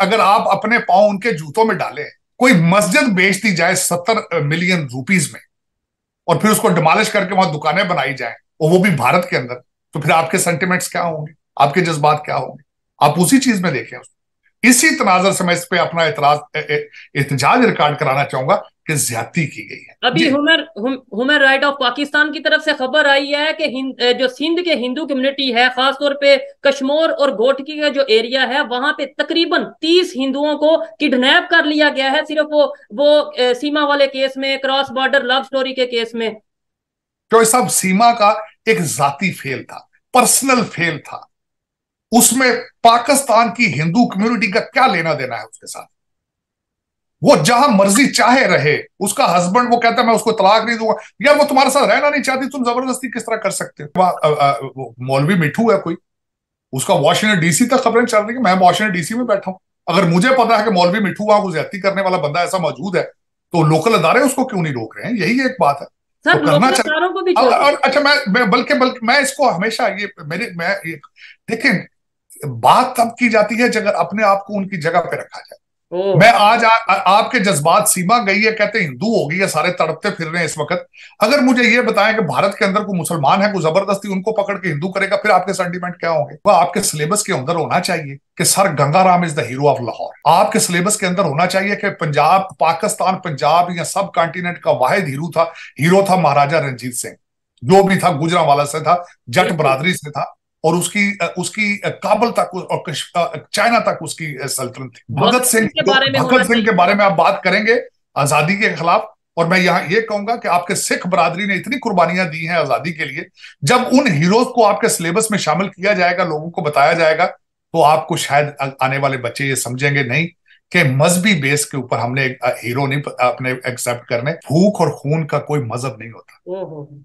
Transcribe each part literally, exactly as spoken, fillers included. अगर आप अपने पांव उनके जूतों में डालें, कोई मस्जिद बेच दी जाए सत्तर मिलियन रुपीस में और फिर उसको डिमोलिश करके वहां दुकानें बनाई जाए, और वो भी भारत के अंदर, तो फिर आपके सेंटिमेंट्स क्या होंगे, आपके जज्बात क्या होंगे? आप उसी चीज में देखें उसको। इसी तनाजर से मैं इस पे अपना एतराज एहतजाज रिकॉर्ड कराना चाहूंगा कि ज्यादती की गई है। अभी human human right of Pakistan की तरफ से खबर आई है कि जो सिंध के हिंदू कम्युनिटी है, खासतौर पे कश्मीर और गोटकी का जो एरिया है, वहां पे तकरीबन तीस हिंदुओं को किडनैप कर लिया गया है, सिर्फ वो वो सीमा वाले केस में, क्रॉस बॉर्डर लव स्टोरी के केस में। तो सब सीमा का एक जाती फेल था, पर्सनल फेल था, उसमें पाकिस्तान की हिंदू कम्युनिटी का क्या लेना देना है उसके साथ? वो जहां मर्जी चाहे रहे, उसका हस्बैंड वो कहता है मैं उसको तलाक नहीं दूंगा, यार वो तुम्हारे साथ रहना नहीं चाहती, तुम जबरदस्ती किस तरह कर सकते हो? मौलवी मिठू है कोई, उसका वॉशिंगटन डीसी तक खबरें चल रही है। मैं वॉशिंगटन डीसी में बैठा हूं, अगर मुझे पता है कि मौलवी मिठू वहां को ज्यादती करने वाला बंदा ऐसा मौजूद है, तो लोकल अदारे उसको क्यों नहीं रोक रहे हैं? यही एक बात है। तो करना चाहिए। अच्छा मैं, मैं बल्कि बल्कि मैं इसको हमेशा ये मेरे मैं देखें, बात तब की जाती है जब अपने आप को उनकी जगह पे रखा जाए। मैं आज आ, आ, आपके जज्बात सीमा गई है, कहते हिंदू हो गई है, सारे तड़पते फिर रहे हैं इस वक्त। अगर मुझे ये बताएं कि भारत के अंदर कोई मुसलमान है, कोई जबरदस्ती उनको पकड़ के हिंदू करेगा, फिर आपके सेंटिमेंट क्या होंगे? वह आपके सिलेबस के अंदर होना चाहिए कि sir Ganga Ram is the hero of Lahore. आपके सिलेबस के अंदर होना चाहिए कि पंजाब, पाकिस्तान पंजाब या सब कॉन्टिनेंट का वाहिद हीरो था हीरो था महाराजा रंजीत सिंह, जो भी था गुजरांवाला से था, जट बरादरी से था, और उसकी उसकी काबुल तक और चाइना तक उसकी सल्तनत थी। भगत सिंह भगत सिंह के बारे में आप बात करेंगे आजादी के खिलाफ, और मैं यहाँ ये कहूंगा कि आपके सिख बरादरी ने इतनी कुर्बानियां दी हैं आजादी के लिए, जब उन हीरोज को आपके सिलेबस में शामिल किया जाएगा, लोगों को बताया जाएगा, तो आपको शायद आने वाले बच्चे ये समझेंगे नहीं कि मजहबी बेस के ऊपर हमने हीरो नहीं अपने एक्सेप्ट करने। भूख और खून का कोई मजहब नहीं होता।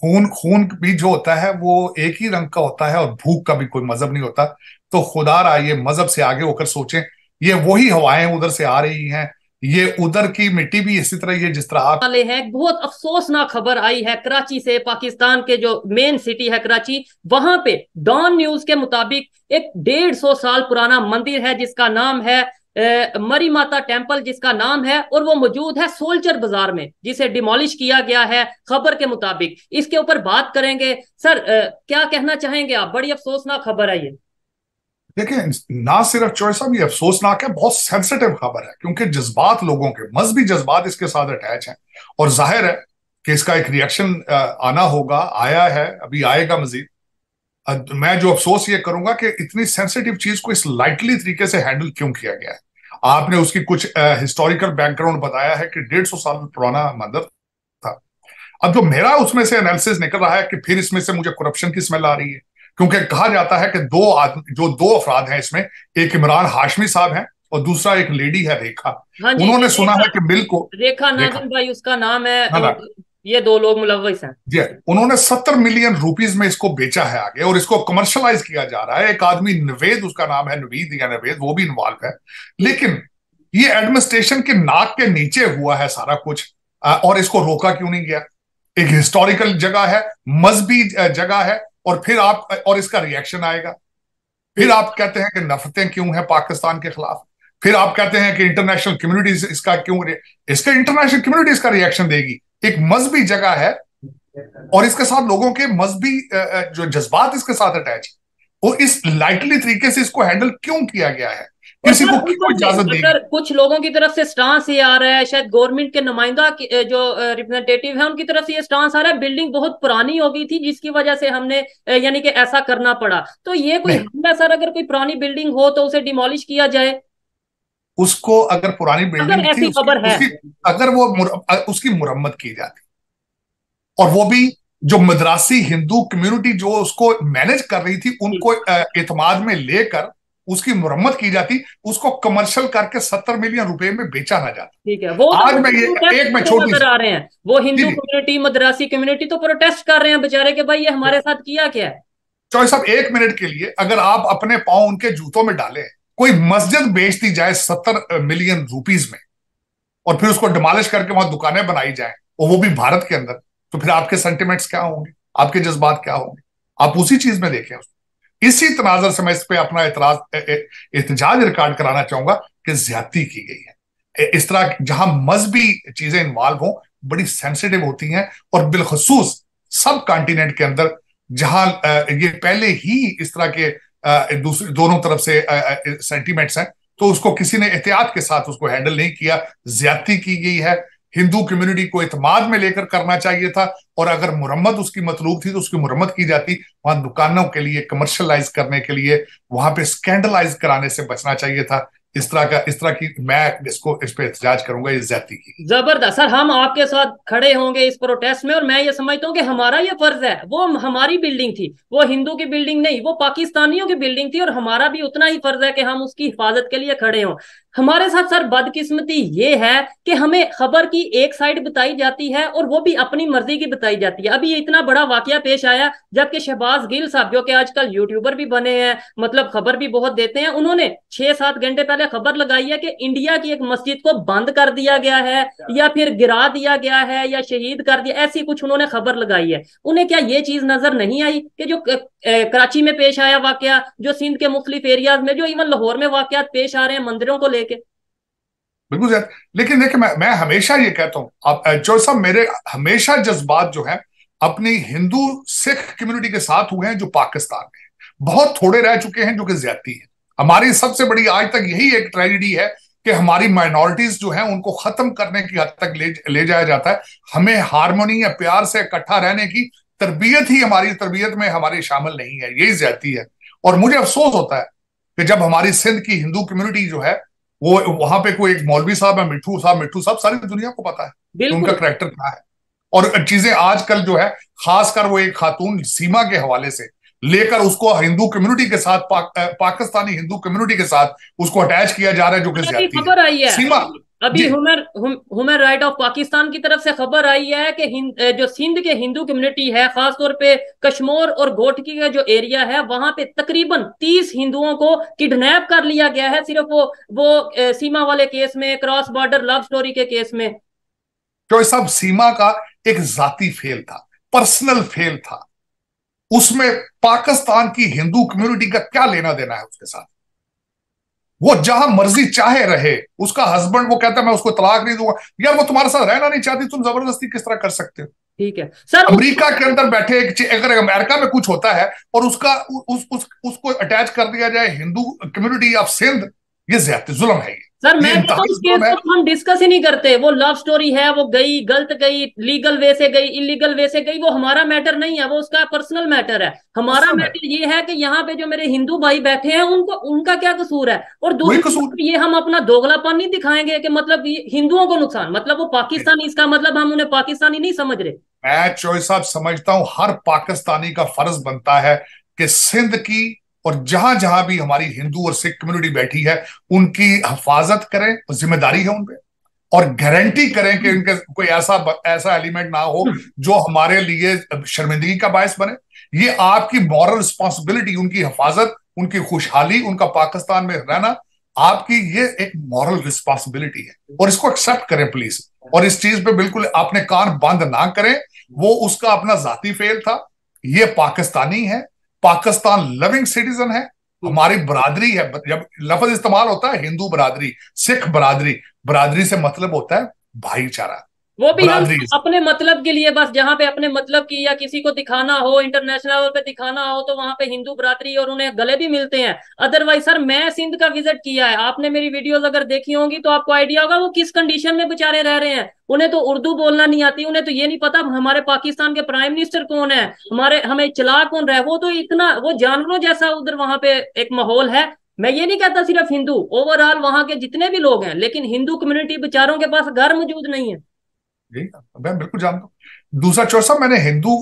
खून खून भी जो होता है वो एक ही रंग का होता है, और भूख का भी कोई मजहब नहीं होता। तो खुदा रहा ये मजहब से आगे होकर सोचें। ये वही हवाएं उधर से आ रही हैं, ये उधर की मिट्टी भी इसी तरह ये जिस तरह आप वाले हैं। बहुत अफसोसनाक खबर आई है कराची से, पाकिस्तान के जो मेन सिटी है कराची, वहां पे डॉन न्यूज के मुताबिक एक डेढ़ सौ साल पुराना मंदिर है जिसका नाम है ए, मरी माता टेम्पल जिसका नाम है, और वो मौजूद है सोल्जर बाजार में, जिसे डिमोलिश किया गया है खबर के मुताबिक। इसके ऊपर बात करेंगे। सर ए, क्या कहना चाहेंगे आप? बड़ी अफसोसनाक खबर है ये। देखिए, ना सिर्फ चॉइस भी अफसोसनाक है, बहुत सेंसिटिव खबर है, क्योंकि जज्बात लोगों के मजहबी जज्बात इसके साथ अटैच हैं, और जाहिर है कि इसका एक रिएक्शन आना होगा, आया है, अभी आएगा मजीद। मैं जो अफसोस ये करूंगा कि इतनी सेंसिटिव चीज को इस लाइटली तरीके से हैंडल क्यों किया गया है। आपने उसकी कुछ हिस्टोरिकल बैकग्राउंड बताया है कि डेढ़ सौ साल पुराना मंदिर था। अब जो मेरा उसमें से एनालिसिस निकल रहा है कि फिर इसमें से मुझे करप्शन की स्मेल आ रही है, क्योंकि कहा जाता है कि दो आदमी जो दो अफराद हैं इसमें, एक इमरान हाशमी साहब हैं और दूसरा एक लेडी है रेखा। हाँ, उन्होंने सुना है कि मिल को रेखा नाजन भाई उसका नाम है, हाँ, ये दो लोग मुलविस हैं जी। उन्होंने सत्तर मिलियन रुपीस में इसको बेचा है आगे, और इसको कमर्शलाइज किया जा रहा है। एक आदमी नवेद उसका नाम है, नवीद या नवेद, वो भी इन्वॉल्व है। लेकिन ये एडमिनिस्ट्रेशन के नाक के नीचे हुआ है सारा कुछ, और इसको रोका क्यों नहीं गया? एक हिस्टोरिकल जगह है, मजहबी जगह है, और फिर आप और इसका रिएक्शन आएगा। फिर आप कहते हैं कि नफरतें क्यों हैं पाकिस्तान के खिलाफ, फिर आप कहते हैं कि इंटरनेशनल कम्युनिटीज इसका क्यों इसका इंटरनेशनल कम्युनिटीज का रिएक्शन देगी। एक मजहबी जगह है और इसके साथ लोगों के मजहबी जो जज्बात इसके साथ अटैच है, और इस लाइटली तरीके से इसको हैंडल क्यों किया गया है? किसी को क्यों इजाजत देगी? कुछ लोगों की तरफ से स्टांस ये आ रहा है, शायद गवर्नमेंट के नुमाइंदा जो रिप्रेजेंटेटिव है उनकी तरफ से ये स्टांस आ रहा है, बिल्डिंग बहुत पुरानी हो गई थी जिसकी वजह से हमने यानी कि ऐसा करना पड़ा। तो ये कोई हमला सर, अगर कोई पुरानी बिल्डिंग हो तो उसे डिमोलिश किया जाए उसको, अगर पुरानी बिल्डिंग अगर थी, खबर है अगर वो मुर, उसकी मुरम्मत की जाती, और वो भी जो मद्रासी हिंदू कम्युनिटी जो उसको मैनेज कर रही थी उनको एतमाद में लेकर उसकी मुरम्मत की जाती, उसको कमर्शियल करके सत्तर मिलियन रुपए में बेचा ना जाता। ठीक है, वो आज मैं ये एक मैं छोटी आ रहे हैं, वो हिंदू कम्युनिटी मद्रासी कम्युनिटी तो प्रोटेस्ट कर रहे हैं बेचारे के, भाई ये हमारे साथ किया क्या है? चौधरी साहब एक मिनट के लिए, अगर आप अपने पांव उनके जूतों में डालें, कोई मस्जिद बेच दी जाए सत्तर मिलियन रुपीस में और फिर उसको डिमोलिश करके वहां दुकानें बनाई जाए, और वो भी भारत के अंदर, तो फिर आपके सेंटिमेंट्स क्या होंगे, आपके जज्बात क्या होंगे? आप उसी चीज में देखें उसको। इसी तनाजर से मैं इस पे अपना एतराज एहतजाज रिकॉर्ड कराना चाहूंगा कि ज्यादती की गई है। इस तरह जहां मजहबी चीजें इन्वॉल्व हों बड़ी सेंसिटिव होती हैं, और बिलखसूस सब कॉन्टिनेंट के अंदर जहां ये पहले ही इस तरह के दूसरे दोनों तरफ से सेंटीमेंट्स हैं, तो उसको किसी ने एहतियात के साथ उसको हैंडल नहीं किया, ज्यादती की गई है। हिंदू कम्युनिटी को इतमाद में लेकर करना चाहिए था, और अगर मुरम्मत उसकी मतलूब थी तो उसकी मुरम्मत की जाती। वहां दुकानों के लिए कमर्शलाइज करने के लिए वहां पे स्कैंडलाइज कराने से बचना चाहिए था। इस तरह का इस तरह की मैं इसको इस पे एहतजाज करूंगा, ये ज्यादती की। जबरदस्त सर, हम आपके साथ खड़े होंगे इस प्रोटेस्ट में, और मैं ये समझता हूँ कि हमारा ये फर्ज है। वो हमारी बिल्डिंग थी, वो हिंदू की बिल्डिंग नहीं, वो पाकिस्तानियों की बिल्डिंग थी, और हमारा भी उतना ही फर्ज है कि हम उसकी हिफाजत के लिए खड़े हों। हमारे साथ सर बदकिस्मती ये है कि हमें खबर की एक साइड बताई जाती है, और वो भी अपनी मर्जी की बताई जाती है। अभी ये इतना बड़ा वाकया पेश आया, जबकि शहबाज गिल साहब जो कि आजकल यूट्यूबर भी बने हैं, मतलब खबर भी बहुत देते हैं, उन्होंने छह सात घंटे पहले खबर लगाई है कि इंडिया की एक मस्जिद को बंद कर दिया गया है, या फिर गिरा दिया गया है, या शहीद कर दिया, ऐसी कुछ उन्होंने खबर लगाई है। उन्हें क्या ये चीज नजर नहीं आई कि जो कराची में पेश आया वाकया, जो सिंध के मुख्तलिफ एरियाज में, जो इवन लाहौर में वाकयात पेश आ रहे हैं मंदिरों को लेके? बिल्कुल। लेकिन देखिए, मैं मैं हमेशा ये कहता हूँ, आप जो सब मेरे हमेशा जज्बात जो है अपनी हिंदू सिख कम्युनिटी के साथ हुए हैं जो पाकिस्तान में बहुत थोड़े रह चुके हैं, जो कि ज्यादती है। हमारी सबसे बड़ी आज तक यही एक ट्रेजेडी है कि हमारी माइनॉरिटीज जो हैं उनको खत्म करने की हद तक ले ले जाया जाता है। हमें हारमोनी या प्यार से इकट्ठा रहने की तरबियत ही हमारी तरबियत में हमारी शामिल नहीं है, यही ज्यादती है। और मुझे अफसोस होता है कि जब हमारी सिंध की हिंदू कम्युनिटी जो है वो वहां पे कोई एक मौलवी साहब है, मिठू साहब, मिठू साहब सारी दुनिया को पता है उनका करैक्टर क्या है, और चीजें आजकल जो है खासकर वो एक खातून सीमा के हवाले से लेकर उसको हिंदू कम्युनिटी के साथ पा, पाकिस्तानी हिंदू कम्युनिटी के साथ उसको अटैच किया जा रहा है, जो कि ज्यादती है। सीमा अभी human human right of Pakistan की तरफ से खबर आई है कि जो सिंध के हिंदू कम्युनिटी है, खासतौर पे कश्मीर और गोटकी का जो एरिया है, वहां पे तकरीबन तीस हिंदुओं को किडनैप कर लिया गया है, सिर्फ वो वो सीमा वाले केस में, क्रॉस बॉर्डर लव स्टोरी के केस में। तो सब सीमा का एक जाती फेल था, पर्सनल फेल था, उसमें पाकिस्तान की हिंदू कम्युनिटी का क्या लेना देना है उसके साथ? वो जहां मर्जी चाहे रहे, उसका हस्बैंड वो कहता है मैं उसको तलाक नहीं दूंगा, यार वो तुम्हारे साथ रहना नहीं चाहती, तुम जबरदस्ती किस तरह कर सकते हो? ठीक है सर, अमेरिका के अंदर बैठे अगर अमेरिका में कुछ होता है और उसका उस, उस, उसको अटैच कर दिया जाए हिंदू कम्युनिटी ऑफ सिंध, ये ज्यादा जुल्म है। सर मैं तो उस केस को हम डिस्कस ही नहीं करते, वो लव स्टोरी है, वो गई गलत गई, लीगल वे से गई, इलीगल वे से गई, वो हमारा मैटर नहीं है, वो उसका पर्सनल मैटर है। हमारा मैटर ये है कि यहाँ पे जो मेरे हिंदू भाई बैठे हैं उनको उनका क्या कसूर है, और दूसरी ये हम अपना दोगलापन नहीं दिखाएंगे कि मतलब हिंदुओं को नुकसान, मतलब वो पाकिस्तानी, इसका मतलब हम उन्हें पाकिस्तानी नहीं समझ रहे। मैं चोई साहब समझता हूँ हर पाकिस्तानी का फर्ज बनता है कि सिंध की और जहां जहां भी हमारी हिंदू और सिख कम्युनिटी बैठी है उनकी हिफाजत करें, जिम्मेदारी है उनपे, और गारंटी करें कि इनके कोई ऐसा ऐसा एलिमेंट ना हो जो हमारे लिए शर्मिंदगी का बायस बने। ये आपकी मॉरल रिस्पॉन्सिबिलिटी, उनकी हिफाजत, उनकी खुशहाली, उनका पाकिस्तान में रहना, आपकी ये एक मॉरल रिस्पॉन्सिबिलिटी है, और इसको एक्सेप्ट करें प्लीज। और इस चीज पे बिल्कुल आपने कान बंद ना करें, वो उसका अपना जाती फेल था। ये पाकिस्तानी है, पाकिस्तान लविंग सिटीजन है, हमारी बरादरी है। जब लफ्ज इस्तेमाल होता है हिंदू बरादरी, सिख बरादरी, बरादरी से मतलब होता है भाईचारा, वो भी हम अपने मतलब के लिए, बस जहाँ पे अपने मतलब की या किसी को दिखाना हो, इंटरनेशनल पे दिखाना हो, तो वहाँ पे हिंदू बरादरी और उन्हें गले भी मिलते हैं। अदरवाइज सर मैं सिंध का विजिट किया है, आपने मेरी वीडियोस अगर देखी होंगी तो आपको आइडिया होगा वो किस कंडीशन में बेचारे रह रहे हैं। उन्हें तो उर्दू बोलना नहीं आती, उन्हें तो ये नहीं पता हमारे पाकिस्तान के प्राइम मिनिस्टर कौन है, हमारे हमें चला कौन रहा है। वो तो इतना वो जानवरों जैसा उधर वहाँ पे एक माहौल है। मैं ये नहीं कहता सिर्फ हिंदू, ओवरऑल वहाँ के जितने भी लोग हैं, लेकिन हिंदू कम्युनिटी बेचारों के पास घर मौजूद नहीं है। मैं बिल्कुल जानता हूँ। दूसरा चौथा, मैंने हिंदू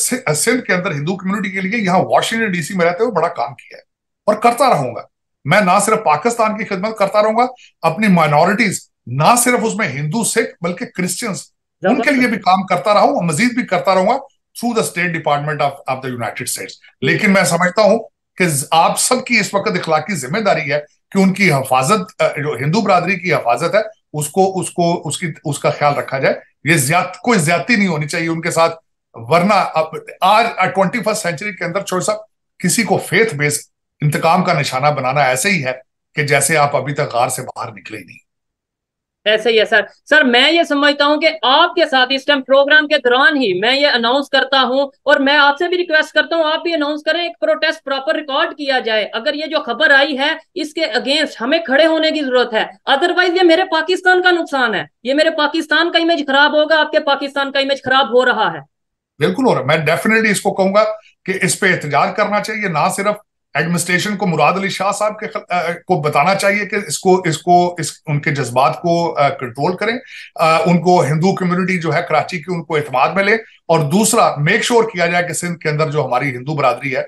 सिंध के अंदर हिंदू कम्युनिटी के लिए यहाँ वाशिंगटन डीसी में रहते हुए बड़ा काम किया है, और करता रहूंगा। मैं ना सिर्फ पाकिस्तान की खिदमत करता रहूंगा, अपनी माइनॉरिटीज, ना सिर्फ उसमें हिंदू सिख बल्कि क्रिश्चियंस, उनके लिए भी काम करता रहा हूँ, मजीद भी करता रहूंगा through the state department of of the United States. लेकिन मैं समझता हूँ कि आप सबकी इस वक्त इखलाकी जिम्मेदारी है कि उनकी हिफाजत, जो हिंदू बरादरी की हिफाजत है, उसको उसको उसकी उसका ख्याल रखा जाए। ये ज्यादा कोई ज्यादती नहीं होनी चाहिए उनके साथ, वरना अब आज ट्वेंटी फर्स्ट सेंचुरी के अंदर छोड़ साहब किसी को फेथ बेस्ड इंतकाम का निशाना बनाना ऐसे ही है कि जैसे आप अभी तक गार से बाहर निकले ही नहीं। ऐसे ही है सर। सर मैं ये समझता हूँ कि आपके साथ इस टाइम प्रोग्राम के दौरान ही मैं ये अनाउंस करता हूँ और मैं आपसे भी रिक्वेस्ट करता हूँ आप भी अनाउंस करें, एक प्रोटेस्ट प्रॉपर रिकॉर्ड किया जाए। अगर ये जो खबर आई है इसके अगेंस्ट हमें खड़े होने की जरूरत है, अदरवाइज ये मेरे पाकिस्तान का नुकसान है, ये मेरे पाकिस्तान का इमेज खराब होगा। आपके पाकिस्तान का इमेज खराब हो रहा है, बिल्कुल हो रहा है। मैं डेफिनेटली इसको कहूंगा कि इस पे एहतजाज करना चाहिए, ना सिर्फ एडमिनिस्ट्रेशन को, मुराद अली शाह साहब के आ, को बताना चाहिए कि इसको इसको इस उनके जज्बात को कंट्रोल करें, आ, उनको हिंदू कम्युनिटी जो है कराची की उनको एतमाद में ले, और दूसरा मेक श्योर किया जाए कि सिंध के अंदर जो हमारी हिंदू बरादरी है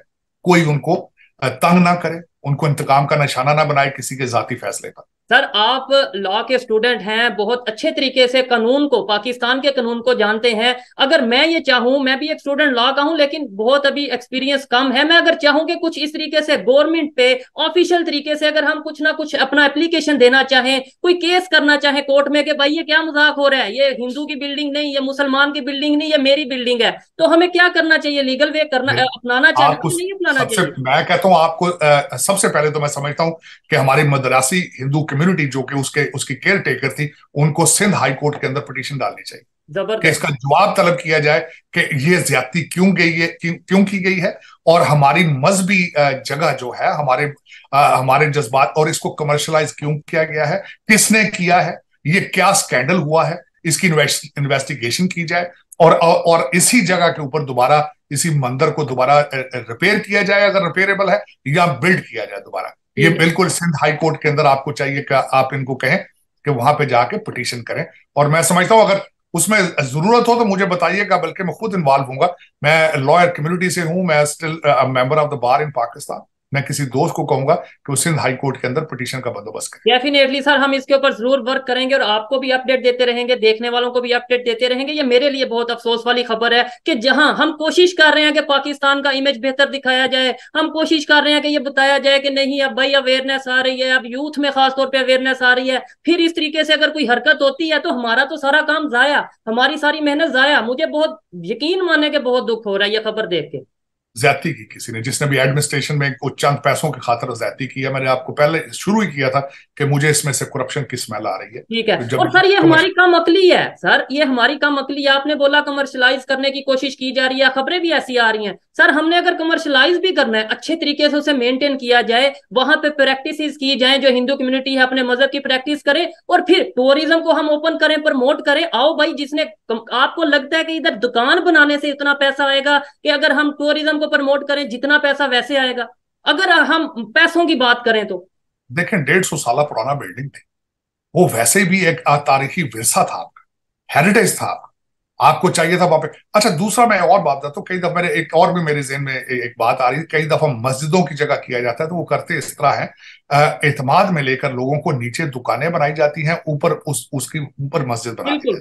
कोई उनको तंग ना करे, उनको इंतकाम का निशाना ना बनाए किसी के जाती फैसले का। सर आप लॉ के स्टूडेंट हैं, बहुत अच्छे तरीके से कानून को, पाकिस्तान के कानून को जानते हैं। अगर मैं ये चाहूँ, मैं भी एक स्टूडेंट लॉ का हूँ लेकिन बहुत अभी एक्सपीरियंस कम है, मैं अगर चाहूँ कि कुछ इस तरीके से गवर्नमेंट पे ऑफिशियल तरीके से अगर हम कुछ ना कुछ अपना एप्लीकेशन देना चाहें, कोई केस करना चाहें कोर्ट में कि भाई ये क्या मजाक हो रहा है, ये हिंदू की बिल्डिंग नहीं, ये मुसलमान की बिल्डिंग नहीं, ये मेरी बिल्डिंग है, तो हमें क्या करना चाहिए, लीगल वे करना अपनाना चाहिए नहीं अपनाना चाहिए? मैं कहता हूँ आपको सबसे पहले तो मैं समझता हूँ कि हमारी मदरासी हिंदू कम्युनिटी जो कि उसके उसकी केयर टेकर थी, उनको सिंध हाई कोर्ट के अंदर पिटीशन डालनी चाहिए कि इसका जवाब तलब किया जाए कि ये ज्यादती क्यों गई है, क्यों, क्यों की गई है, और हमारी मजहबी जगह जो है, हमारे आ, हमारे जज्बात, और इसको कमर्शलाइज क्यों किया गया है, किसने किया है, ये क्या स्कैंडल हुआ है, इसकी इन्वेस्टिगेशन की जाए और और इसी जगह के ऊपर दोबारा इसी मंदिर को दोबारा रिपेयर किया जाए अगर रिपेयरेबल है, या बिल्ड किया जाए दोबारा। ये बिल्कुल सिंध हाई कोर्ट के अंदर आपको चाहिए कि आप इनको कहें कि वहां पे जाके पिटीशन करें, और मैं समझता हूं अगर उसमें जरूरत हो तो मुझे बताइएगा, बल्कि मैं खुद इन्वॉल्व हूंगा। मैं लॉयर कम्युनिटी से हूं, मैं still member of the bar in Pakistan, मैं किसी दोस्त को कहूंगा कि वो सिंध हाई कोर्ट के अंदर पिटीशन का बंदोबस्त करें। डेफिनेटली सर, हम इसके ऊपर जरूर वर्क करेंगे और आपको भी अपडेट देते रहेंगे, देखने वालों को भी अपडेट देते रहेंगे। ये मेरे लिए बहुत अफसोस वाली खबर है कि जहां हम कोशिश कर रहे हैं कि पाकिस्तान का इमेज बेहतर दिखाया जाए, हम कोशिश कर रहे हैं कि ये बताया जाए कि नहीं अब भाई अवेयरनेस आ रही है, अब यूथ में खासतौर पर अवेयरनेस आ रही है, फिर इस तरीके से अगर कोई हरकत होती है तो हमारा तो सारा काम जाया, हमारी सारी मेहनत जाया। मुझे बहुत, यकीन माने के बहुत दुख हो रहा है ये खबर देख के। ज्यादती की किसी ने, जिसने भी एडमिनिस्ट्रेशन में चंद पैसों की खातिर ज्यादती की है, मैंने आपको पहले शुरू ही किया था कि मुझे इसमें से करप्शन की स्मेल आ रही है, ठीक है। तो और सर ये हमारी कम अकली है, सर ये हमारी कम अकली है। आपने बोला कमर्शलाइज करने की कोशिश की जा रही है, खबरें भी ऐसी आ रही हैं। सर हमने अगर कमर्शलाइज भी करना है, अच्छे तरीके से उसे मेंटेन किया जाए, वहां पे प्रैक्टिसेस की जाए, जो हिंदू कम्युनिटी है अपने मजहब की प्रैक्टिस करे, और फिर टूरिज्म को हम ओपन करें, प्रमोट करें। आओ भाई, जिसने आपको लगता है कि इधर दुकान बनाने से इतना पैसा आएगा कि अगर हम टूरिज्म को प्रमोट करें जितना पैसा वैसे आएगा, अगर हम पैसों की बात करें तो देखें डेढ़ सौ साल पुराना बिल्डिंग थी, वो वैसे भी एक तारीखी विरसा था, आपका हेरिटेज था, आपको चाहिए था वहां पे। अच्छा दूसरा मैं और बात बताता हूँ, कई दफा मेरे एक और भी मेरे जेहन में एक बात आ रही है, कई दफा मस्जिदों की जगह किया जाता है तो वो करते इस तरह है, एतमाद में लेकर लोगों को नीचे दुकानें बनाई जाती हैं, ऊपर उस उसकी ऊपर मस्जिद बनाई जाती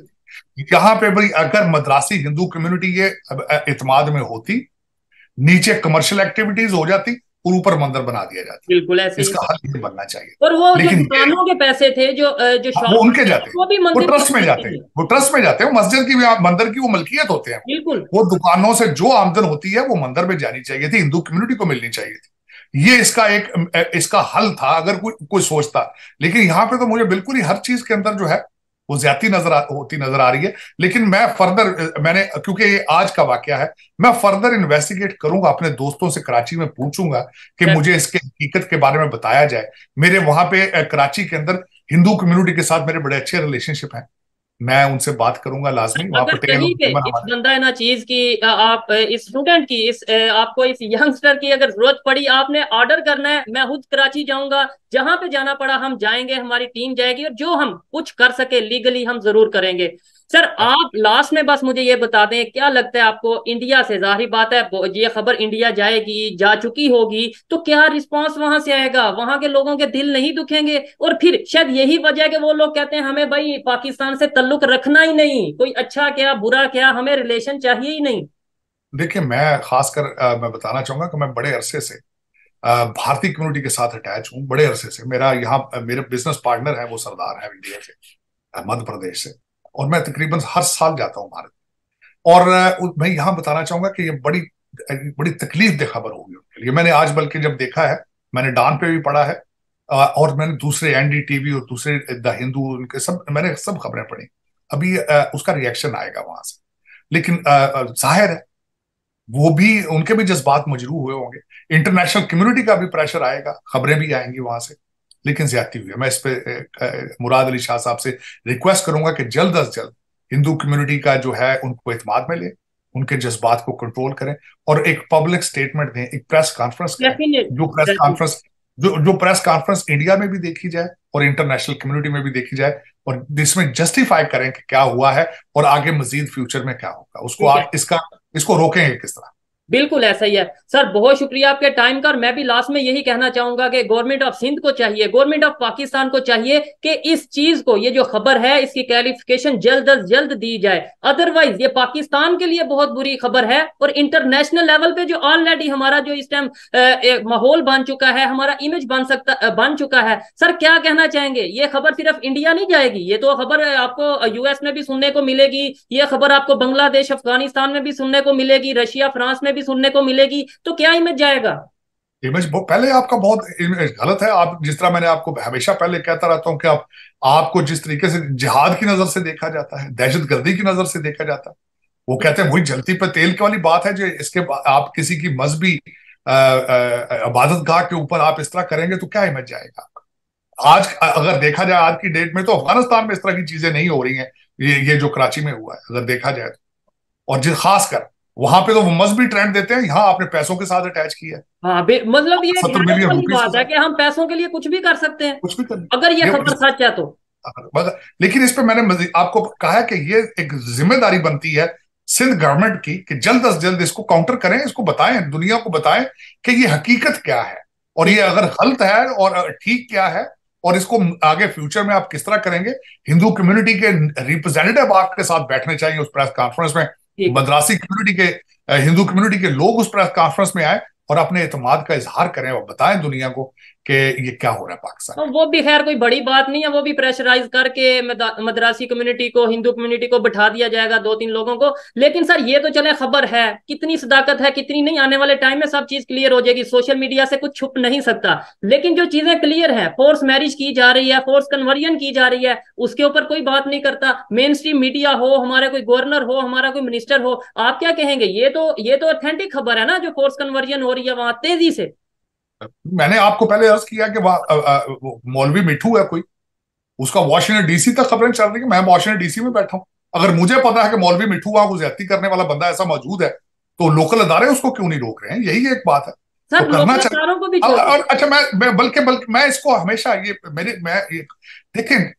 है। यहाँ पे भी अगर मद्रासी हिंदू कम्युनिटी ये एतमाद में होती, नीचे कमर्शियल एक्टिविटीज हो जाती और ऊपर मंदिर बना दिया जाता। बिल्कुल ऐसे इसका हल नहीं बनना चाहिए। और वो जो दुकानों के पैसे थे जो जो वो उनके जाते हैं, वो भी मंदिर, वो ट्रस्ट में जाते हैं, वो ट्रस्ट में जाते हैं, मस्जिद की मंदिर की वो मलकियत होते हैं। बिल्कुल, वो दुकानों से जो आमदन होती है वो मंदिर में जानी चाहिए थी, हिंदू कम्युनिटी को मिलनी चाहिए थी। ये इसका एक इसका हल था अगर कोई कोई सोचता, लेकिन यहाँ पे तो मुझे बिल्कुल ही हर चीज के अंदर जो है वो ज्यादा नजर होती नजर आ रही है। लेकिन मैं फर्दर, मैंने क्योंकि ये आज का वाकया है, मैं फर्दर इन्वेस्टिगेट करूंगा, अपने दोस्तों से कराची में पूछूंगा कि मुझे इसके हकीकत के बारे में बताया जाए। मेरे वहां पे कराची के अंदर हिंदू कम्युनिटी के साथ मेरे बड़े अच्छे रिलेशनशिप हैं, मैं उनसे बात करूंगा लाजमी। अगर कहीं पे इस बंदा ना चीज की, आप इस स्टूडेंट की, इस आपको इस यंगस्टर की अगर जरूरत पड़ी, आपने ऑर्डर करना है, मैं खुद कराची जाऊंगा, जहां पे जाना पड़ा हम जाएंगे, हमारी टीम जाएगी, और जो हम कुछ कर सके लीगली हम जरूर करेंगे। सर आप लास्ट में बस मुझे ये बता दें, क्या लगता है आपको इंडिया से, जाहिर बात है ये खबर इंडिया जाएगी, जा चुकी होगी, तो क्या रिस्पांस वहां से आएगा? वहां के लोगों के दिल नहीं दुखेंगे? और फिर शायद यही वजह है कि वो लोग कहते हैं हमें भाई पाकिस्तान से तल्लुक रखना ही नहीं, कोई अच्छा क्या बुरा क्या, हमें रिलेशन चाहिए ही नहीं। देखिए मैं खासकर आ, मैं बताना चाहूंगा कि मैं बड़े अरसे से भारतीय कम्युनिटी के साथ अटैच हूँ, बड़े अरसे से। मेरा यहाँ मेरे बिजनेस पार्टनर है, वो सरदार है इंडिया से, मध्य प्रदेश से, और मैं तकरीबन हर साल जाता हूं भारत। और मैं यहाँ बताना चाहूंगा कि ये बड़ी बड़ी तकलीफ दे खबर होगी उनके लिए। मैंने आज बल्कि जब देखा है, मैंने डान पे भी पढ़ा है और मैंने दूसरे एनडीटीवी और दूसरे द हिंदू, उनके सब मैंने सब खबरें पढ़ी। अभी उसका रिएक्शन आएगा वहां से, लेकिन जाहिर है वो भी, उनके भी जज्बात मजरूह हुए होंगे, इंटरनेशनल कम्युनिटी का भी प्रेशर आएगा, खबरें भी आएंगी वहां से, लेकिन ज्यादती हुई है। मैं इस पर मुराद अली शाह साहब से रिक्वेस्ट करूंगा कि जल्द अज जल्द हिंदू कम्युनिटी का जो है उनको एतमाद में ले, उनके जज्बात को कंट्रोल करें और एक पब्लिक स्टेटमेंट दें, एक प्रेस कॉन्फ्रेंस करें, जो प्रेस कॉन्फ्रेंस जो जो प्रेस कॉन्फ्रेंस इंडिया में भी देखी जाए और इंटरनेशनल कम्युनिटी में भी देखी जाए, और जिसमें जस्टिफाई करें कि क्या हुआ है और आगे मजीद फ्यूचर में क्या होगा, उसको आप इसका इसको रोकेंगे किस तरह। बिल्कुल ऐसा ही है। सर बहुत शुक्रिया आपके टाइम का। और मैं भी लास्ट में यही कहना चाहूंगा कि गवर्नमेंट ऑफ सिंध को चाहिए, गवर्नमेंट ऑफ पाकिस्तान को चाहिए कि इस चीज को, ये जो खबर है इसकी क्लैरिफिकेशन जल्द अज जल्द दी जाए। अदरवाइज ये पाकिस्तान के लिए बहुत बुरी खबर है और इंटरनेशनल लेवल पे जो ऑलरेडी हमारा जो इस टाइम माहौल बन चुका है, हमारा इमेज बन सकता बन चुका है। सर क्या कहना चाहेंगे? ये खबर सिर्फ इंडिया नहीं जाएगी, ये तो खबर आपको यूएस में भी सुनने को मिलेगी, ये खबर आपको बांग्लादेश अफगानिस्तान में भी सुनने को मिलेगी, रशिया फ्रांस में भी सुनने को मिलेगी। तो क्या इमेज जाएगा? इमेज पहले आपका बहुत इमेज गलत है। आप जिस तरह मैंने आपको हमेशा पहले कहता रहता हूं कि आप, आपको जिस तरीके से जिहाद की नजर से देखा जाता है, दहशतगर्दी की नजर से देखा जाता है, वो कहते हैं वही जलती पर तेल की वाली बात है। जो इसके आप किसी की मजहबी इबादत गाह के ऊपर आप इस तरह करेंगे तो क्या इमेज जाएगा? आज अगर देखा जाए आज की डेट में तो अफगानिस्तान में इस तरह की चीजें नहीं हो रही है, ये ये जो कराची में हुआ है अगर देखा जाए तो, और जो खासकर वहां पे तो वो मजहबी ट्रेंड देते हैं, यहाँ आपने पैसों के साथ अटैच किया है। हाँ, मतलब ये बात है कि हम पैसों के लिए कुछ भी कर सकते हैं, कुछ भी कर, अगर ये खबर सच है तो। लेकिन इस पे मैंने आपको कहा है कि ये एक जिम्मेदारी बनती है सिंध गवर्नमेंट की कि जल्द अज जल्द इसको काउंटर करें, इसको बताएं, दुनिया को बताएं कि ये हकीकत क्या है और ये अगर गलत है और ठीक क्या है, और इसको आगे फ्यूचर में आप किस तरह करेंगे। हिंदू कम्युनिटी के रिप्रेजेंटेटिव आपके साथ बैठने चाहिए उस प्रेस कॉन्फ्रेंस में, मद्रासी कम्युनिटी के, हिंदू कम्युनिटी के लोग उस प्रेस कॉन्फ्रेंस में आए और अपने एतमाद का इजहार करें और बताएं दुनिया को कि ये क्या हो रहा है पाकिस्तान। तो वो भी खैर कोई बड़ी बात नहीं है, वो भी प्रेशराइज करके मद्रासी कम्युनिटी को, हिंदू कम्युनिटी को बैठा दिया जाएगा, दो तीन लोगों को। लेकिन सर ये तो चले खबर है, कितनी सदाकत है कितनी नहीं, आने वाले टाइम में सब चीज क्लियर हो जाएगी, सोशल मीडिया से कुछ छुप नहीं सकता। लेकिन जो चीजें क्लियर है, फोर्स मैरिज की जा रही है, फोर्स कन्वर्जन की जा रही है, उसके ऊपर कोई बात नहीं करता। मेन स्ट्रीम मीडिया हो, हमारे कोई गवर्नर हो, हमारा कोई मिनिस्टर हो, आप क्या कहेंगे? ये तो ये तो ऑथेंटिक खबर है ना, जो फोर्स कन्वर्जन हो रही है वहां तेजी से। मैंने आपको पहले अर्ज किया कि वहां मौलवी मिठू है कोई, उसका वॉशिंगटन डीसी तक खबरें चल रही है। मैं वॉशिंगटन डीसी में बैठा हूं, अगर मुझे पता है कि मौलवी मिठू वहां को ज्यादती करने वाला बंदा ऐसा मौजूद है तो लोकल अदारे उसको क्यों नहीं रोक रहे हैं? यही एक बात है। सर, तो करना चाहिए। और अच्छा मैं बल्कि बल्कि मैं इसको हमेशा ये मेरे मैं देखें,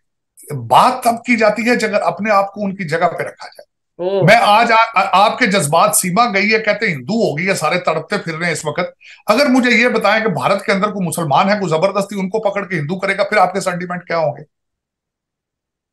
बात तब की जाती है अगर अपने आप को उनकी जगह पे रखा जाए। मैं आज आ, आ, आपके जज्बात सीमा गई है, कहते हिंदू हो गई है, सारे तड़पते फिर रहे हैं इस वक्त। अगर मुझे ये बताएं कि भारत के अंदर कोई मुसलमान है, कोई जबरदस्ती उनको पकड़ के हिंदू करेगा, फिर आपके सेंटीमेंट क्या होंगे?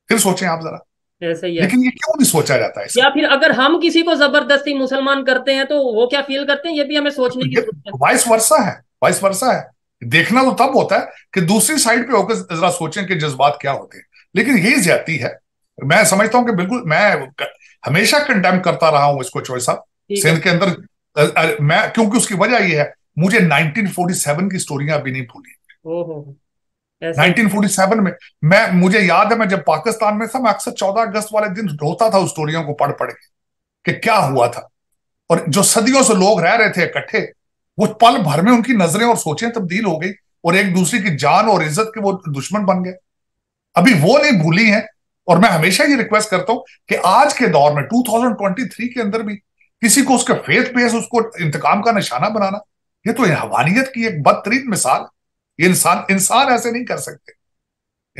फिर सोचें आप जरा। ऐसा ही है। लेकिन ये क्यों नहीं सोचा जाता है? या फिर अगर हम किसी को जबरदस्ती मुसलमान करते हैं तो वो क्या फील करते हैं, ये भी हमें सोचने की। वाइस वर्सा है, वाइस वर्सा है। देखना तो तब होता है कि दूसरी साइड पे होकर जरा सोचें कि जज्बात क्या होते हैं। लेकिन यही ज्यादती है, मैं समझता हूँ कि बिल्कुल मैं हमेशा कंडेम करता रहा हूं इसको चोइस साहब सिंध के अंदर। मैं क्योंकि उसकी वजह यह है, मुझे नाइनटीन फोर्टी सेवन की स्टोरियां अभी नहीं भूली। नाइनटीन फोर्टी सेवन में मैं मुझे याद है मैं जब पाकिस्तान में था, मैं अक्सर चौदह अगस्त वाले दिन रोता था उस स्टोरियों को पढ़ पढ़ के कि क्या हुआ था। और जो सदियों से लोग रह रहे थे इकट्ठे, वो पल भर में उनकी नजरें और सोचें तब्दील हो गई और एक दूसरे की जान और इज्जत के वो दुश्मन बन गए। अभी वो नहीं भूली है। और मैं हमेशा ये रिक्वेस्ट करता हूं कि आज के दौर में टू थाउजेंड ट्वेंटी थ्री के अंदर भी किसी को उसके फेथ बेस उसको इंतकाम का निशाना बनाना, ये तो हवानियत की एक बदतरीन मिसाल। ये इंसान इंसान ऐसे नहीं कर सकते।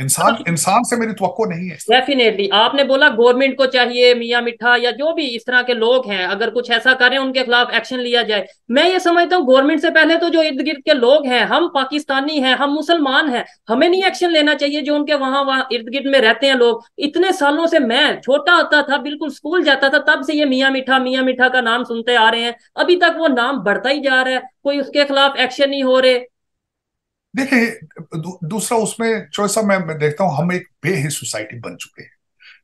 इंसान इंसान से मेरी तवक्को नहीं है। डेफिनेटली आपने बोला गवर्नमेंट को चाहिए, मियाँ मिठा या जो भी इस तरह के लोग हैं अगर कुछ ऐसा करें उनके खिलाफ एक्शन लिया जाए। मैं ये समझता हूँ गवर्नमेंट से पहले तो जो इर्द गिर्द के लोग हैं, हम पाकिस्तानी हैं, हम मुसलमान हैं, हमें नहीं एक्शन लेना चाहिए। जो उनके वहां वहां इर्द गिर्द में रहते हैं लोग, इतने सालों से, मैं छोटा होता था बिल्कुल स्कूल जाता था तब से ये मियाँ मिठा मियाँ मिठा का नाम सुनते आ रहे हैं, अभी तक वो नाम बढ़ता ही जा रहा है, कोई उसके खिलाफ एक्शन नहीं हो रहे। देखिए दू, दूसरा उसमें चोइस मैं, मैं देखता हूं हम एक बेहिस सोसाइटी बन चुके हैं।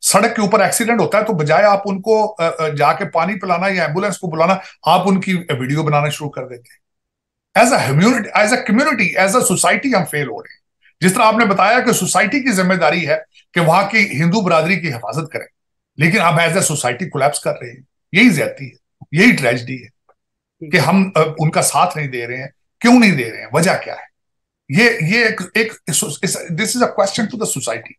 सड़क के ऊपर एक्सीडेंट होता है तो बजाय आप उनको जाके पानी पिलाना या एम्बुलेंस को बुलाना, आप उनकी वीडियो बनाना शुरू कर देते हैं। As immunity, as a community, as a society हम फेल हो रहे हैं। जिस तरह आपने बताया कि सोसाइटी की जिम्मेदारी है कि वहां की हिंदू बरादरी की हिफाजत करें, लेकिन हम एज ए सोसाइटी कोलैप्स कर रहे हैं। यही ज्यादती है, यही ट्रेजिडी है कि हम उनका साथ नहीं दे रहे हैं। क्यों नहीं दे रहे हैं, वजह क्या है? ये ये एक, एक this is a question to the society,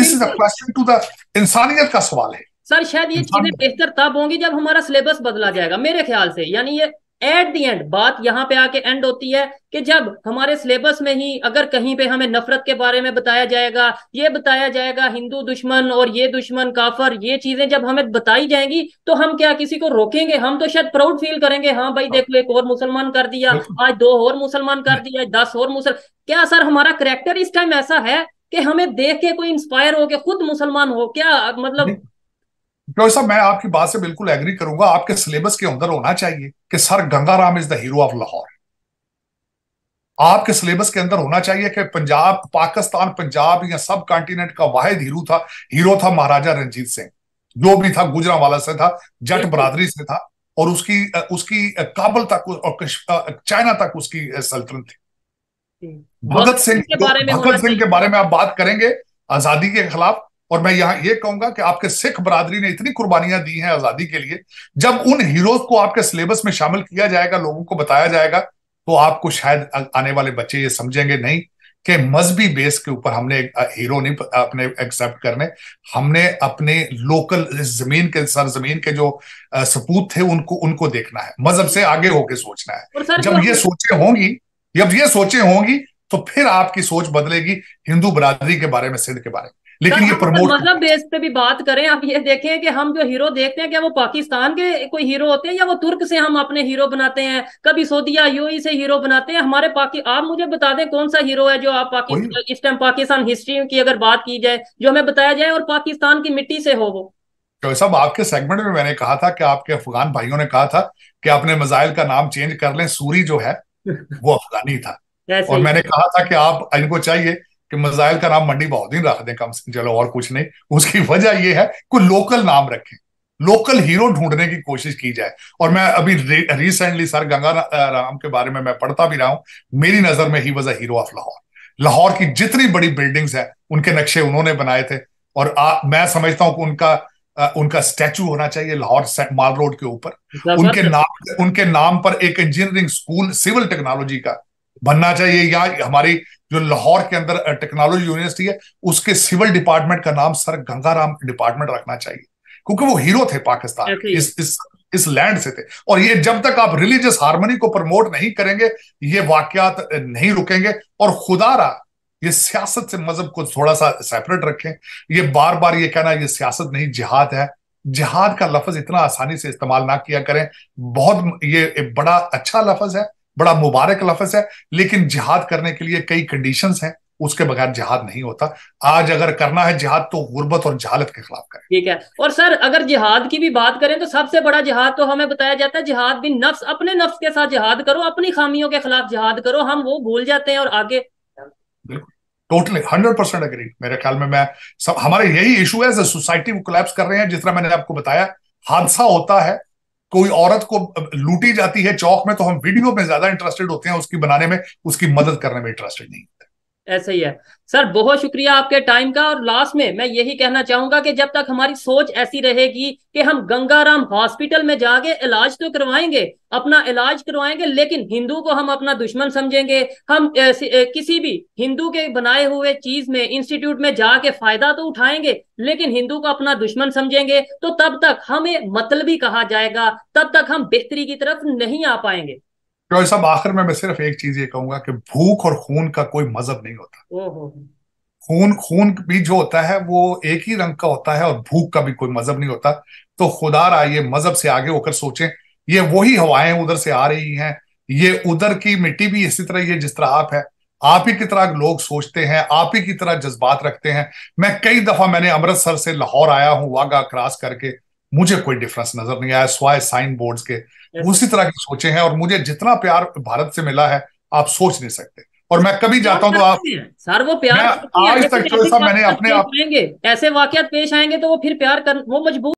this is a question to the इंसानियत का सवाल है सर। शायद ये चीजें बेहतर तब होंगी जब हमारा सिलेबस बदला जाएगा मेरे ख्याल से। यानी ये एट द एंड बात यहाँ पे आके एंड होती है कि जब हमारे सिलेबस में ही अगर कहीं पे हमें नफरत के बारे में बताया जाएगा, ये बताया जाएगा हिंदू दुश्मन और ये दुश्मन काफर, ये चीजें जब हमें बताई जाएंगी तो हम क्या किसी को रोकेंगे? हम तो शायद प्राउड फील करेंगे, हाँ भाई देखो एक और मुसलमान कर दिया, आज दो और मुसलमान कर दिया, दस और मुसलमान। क्या सर हमारा करैक्टर इस टाइम ऐसा है कि हमें देख के कोई इंस्पायर हो के खुद मुसलमान हो? क्या मतलब डॉक्टर साहब, मैं आपकी बात से बिल्कुल एग्री करूंगा। आपके सिलेबस के अंदर होना चाहिए कि sir Ganga Ram is the hero of Lahore. आपके सिलेबस के अंदर होना चाहिए कि पंजाब, पाकिस्तान पंजाब या सब कॉन्टिनेंट का वाहिद हीरो था हीरो था महाराजा रंजीत सिंह, जो भी था गुजरांवाला से था, जट बरादरी से था, और उसकी उसकी काबुल तक और चाइना तक उसकी सल्तनत थी। भगत सिंह भगत सिंह के बारे में आप बात करेंगे आजादी के खिलाफ, और मैं यहाँ ये कहूंगा कि आपके सिख बरादरी ने इतनी कुर्बानियां दी हैं आजादी के लिए। जब उन हीरोज को आपके सिलेबस में शामिल किया जाएगा, लोगों को बताया जाएगा, तो आपको शायद आने वाले बच्चे ये समझेंगे नहीं कि मजहबी बेस के ऊपर हमने हीरो नहीं अपने एक्सेप्ट करने, हमने अपने लोकल जमीन के सरजमीन के जो सपूत थे उनको उनको देखना है, मजहब से आगे होके सोचना है। जब ये सोचे होंगी जब ये सोचे होंगी तो फिर आपकी सोच बदलेगी हिंदू बरादरी के बारे में, सिंध के बारे में। लेकिन ये प्रमोट मतलब बेस पे भी बात करें, आप ये देखें कि हम जो हीरो देखते हैं क्या वो पाकिस्तान के कोई हीरो होते हैं, या वो तुर्क से हम अपने हीरो बनाते हैं, कभी सऊदीया यूएई से हीरो बनाते हैं हमारे पाकि। आप मुझे बता दें कौन सा हीरो है जो आप पाकिस्तान इस टाइम पाकिस्तान हिस्ट्री की अगर बात की जाए जो हमें बताया जाए और पाकिस्तान की मिट्टी से हो वो। तो साहब आपके सेगमेंट में मैंने कहा था कि आपके अफगान भाइयों ने कहा था कि आपने मिसाइल का नाम चेंज कर लें, सूरी जो है वो अफगानी था, और मैंने कहा था कि आप इनको चाहिए कि मिसाइल का नाम मंडी बहाउद्दीन रख दें कम से, चलो और कुछ नहीं। उसकी वजह यह है कोई लोकल नाम रखें, लोकल हीरो ढूंढने की कोशिश की जाए। और मैं अभी रे, रिसेंटली सर गंगा राम के बारे में मैं पढ़ता भी रहा हूं, मेरी नजर में ही वजह हीरो ऑफ लाहौर। लाहौर की जितनी बड़ी बिल्डिंग्स हैं उनके नक्शे उन्होंने बनाए थे, और आ, मैं समझता हूं कि उनका आ, उनका स्टैचू होना चाहिए लाहौर माल रोड के ऊपर। उनके नाम उनके नाम पर एक इंजीनियरिंग स्कूल सिविल टेक्नोलॉजी का बनना चाहिए, या हमारी जो लाहौर के अंदर टेक्नोलॉजी यूनिवर्सिटी है उसके सिविल डिपार्टमेंट का नाम सर गंगाराम डिपार्टमेंट रखना चाहिए, क्योंकि वो हीरो थे पाकिस्तान इस इस इस लैंड से थे। और ये जब तक आप रिलीजियस हार्मनी को प्रमोट नहीं करेंगे ये वाकयात नहीं रुकेंगे। और खुदा रा ये सियासत से मजहब को थोड़ा सा सेपरेट रखें। ये बार बार ये कहना ये सियासत नहीं जिहाद है, जिहाद का लफ्ज इतना आसानी से इस्तेमाल ना किया करें। बहुत ये बड़ा अच्छा लफ्ज है, बड़ा मुबारक लफ्ज है, लेकिन जिहाद करने के लिए कई कंडीशंस हैं, उसके बगैर जिहाद नहीं होता। आज अगर करना है जिहाद तो गुर्बत और जहालत के खिलाफ करें। ठीक है। और सर अगर जिहाद की भी बात करें तो सबसे बड़ा जिहाद तो हमें बताया जाता है जिहाद भी नफ्स, अपने नफ्स के साथ जिहाद करो, अपनी खामियों के खिलाफ जिहाद करो। हम वो भूल जाते हैं और आगे। बिल्कुल टोटली हंड्रेड परसेंट अग्री। मेरे ख्याल में मैं सब हमारे यही इशू है, सोसाइटी को कोलैप्स कर रहे हैं। जिस तरह मैंने आपको बताया, हादसा होता है, कोई औरत को लूटी जाती है चौक में, तो हम वीडियो में ज्यादा इंटरेस्टेड होते हैं उसकी बनाने में, उसकी मदद करने में इंटरेस्टेड नहीं होते। ऐसा ही है सर। बहुत शुक्रिया आपके टाइम का। और लास्ट में मैं यही कहना चाहूंगा कि जब तक हमारी सोच ऐसी रहेगी कि हम गंगाराम हॉस्पिटल में जाके इलाज तो करवाएंगे, अपना इलाज करवाएंगे, लेकिन हिंदू को हम अपना दुश्मन समझेंगे, हम किसी भी हिंदू के बनाए हुए चीज में इंस्टीट्यूट में जाके फायदा तो उठाएंगे लेकिन हिंदू को अपना दुश्मन समझेंगे, तो तब तक हमें मतलबी कहा जाएगा, तब तक हम बेहतरी की तरफ नहीं आ पाएंगे। डॉक्टर साहब आखिर में मैं सिर्फ एक चीज ये कहूंगा कि भूख और खून का कोई मजहब नहीं होता। खून खून भी जो होता है वो एक ही रंग का होता है, और भूख का भी कोई मजहब नहीं होता। तो खुदा रा ये मजहब से आगे होकर सोचें। ये वही हवाएं उधर से आ रही हैं, ये उधर की मिट्टी भी इसी तरह ही है जिस तरह आप है। आप ही की तरह लोग सोचते हैं, आप ही की तरह जज्बात रखते हैं। मैं कई दफा मैंने अमृतसर से लाहौर आया हूँ, वाघा क्रॉस करके, मुझे कोई डिफरेंस नजर नहीं आया स्वाय साइन बोर्ड्स के। उसी तरह की सोचे हैं, और मुझे जितना प्यार भारत से मिला है आप सोच नहीं सकते। और मैं कभी जाता हूँ तो आप सर वो प्यार आज तक मैंने अपने आप ऐसे वाकयात पेश आएंगे तो वो फिर प्यार कर वो मजबूर